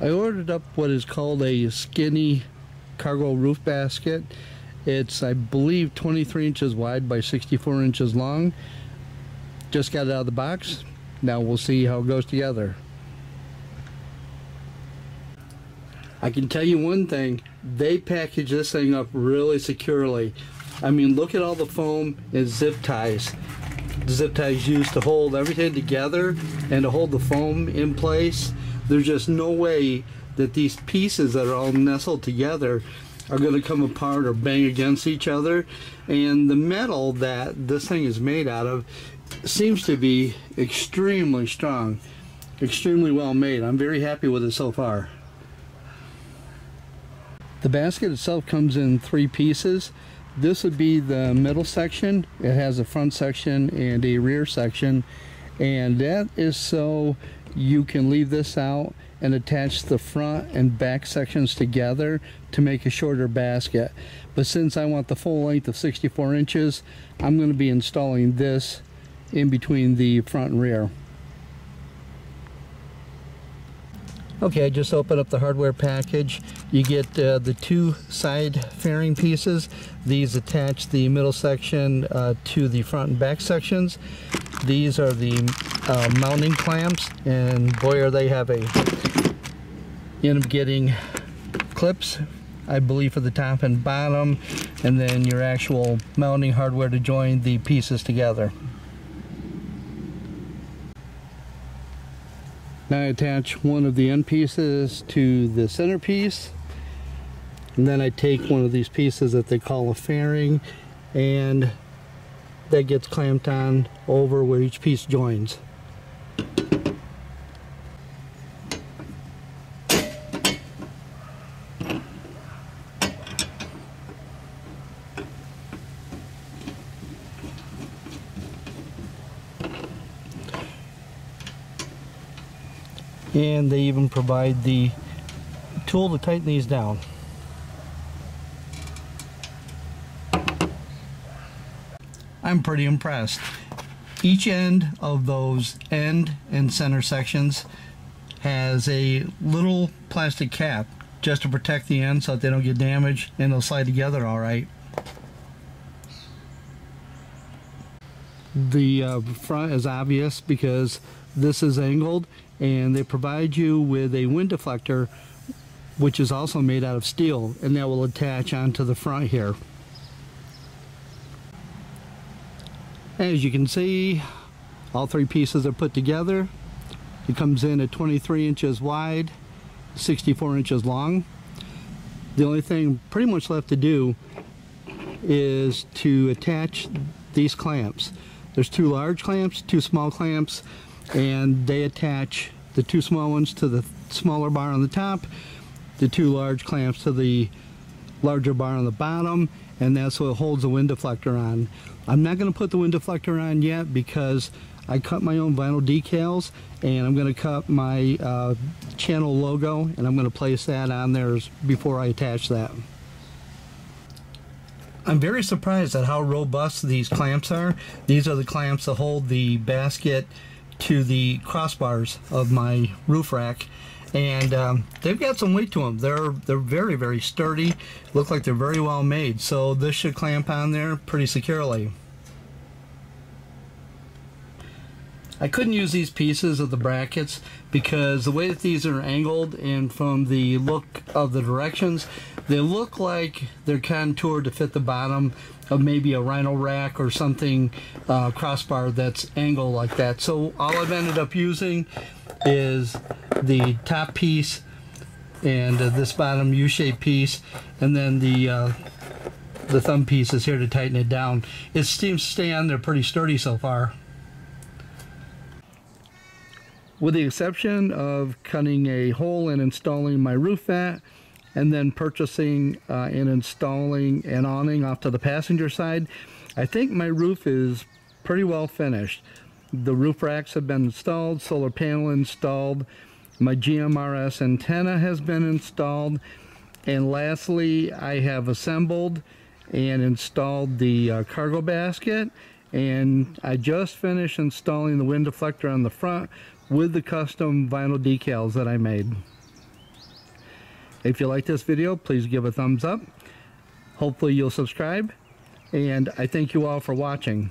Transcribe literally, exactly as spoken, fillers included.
I ordered up what is called a skinny cargo roof basket. It's, I believe, twenty-three inches wide by sixty-four inches long. Just got it out of the box. Now we'll see how it goes together. I can tell you one thing, they package this thing up really securely. I mean, look at all the foam and zip ties. The zip ties used to hold everything together and to hold the foam in place. There's just no way that these pieces that are all nestled together are going to come apart or bang against each other. And the metal that this thing is made out of seems to be extremely strong, extremely well made. I'm very happy with it so far. The basket itself comes in three pieces. This would be the middle section. It has a front section and a rear section, and that is so you can leave this out and attach the front and back sections together to make a shorter basket. But since I want the full length of sixty-four inches, I'm going to be installing this in between the front and rear. Okay, I just opened up the hardware package. You get uh, the two side fairing pieces. These attach the middle section uh, to the front and back sections. These are the uh, mounting clamps, and boy are they heavy. You end up getting clips, I believe, for the top and bottom, and then your actual mounting hardware to join the pieces together. Now I attach one of the end pieces to the center piece, and then I take one of these pieces that they call a fairing, and that gets clamped on over where each piece joins. And they even provide the tool to tighten these down. I'm pretty impressed. Each end of those end and center sections has a little plastic cap just to protect the end so that they don't get damaged, and they'll slide together all right. The uh, front is obvious because this is angled, and they provide you with a wind deflector, which is also made out of steel, and that will attach onto the front here. As you can see, all three pieces are put together. It comes in at twenty-three inches wide, sixty-four inches long. The only thing pretty much left to do is to attach these clamps. There's two large clamps, two small clamps, and they attach the two small ones to the smaller bar on the top, the two large clamps to the larger bar on the bottom, and that's what holds the wind deflector on. I'm not going to put the wind deflector on yet because I cut my own vinyl decals, and I'm going to cut my uh, channel logo, and I'm going to place that on there before I attach that. I'm very surprised at how robust these clamps are. These are the clamps that hold the basket to the crossbars of my roof rack, and um, they've got some weight to them. They're they're very very sturdy. Look like they're very well made. So this should clamp on there pretty securely. I couldn't use these pieces of the brackets because the way that these are angled and from the look of the directions, they look like they're contoured to fit the bottom of maybe a rhino rack or something, uh, crossbar that's angled like that. So all I've ended up using is the top piece and uh, this bottom U-shaped piece, and then the uh, the thumb piece is here to tighten it down. It seems to stay on there pretty sturdy so far. With the exception of cutting a hole and installing my roof vat, and then purchasing uh, and installing an awning off to the passenger side, I think my roof is pretty well finished. The roof racks have been installed, solar panel installed, my G M R S antenna has been installed, and lastly I have assembled and installed the uh, cargo basket, and I just finished installing the wind deflector on the front with the custom vinyl decals that I made. If you like this video, please give a thumbs up. Hopefully you'll subscribe, and I thank you all for watching.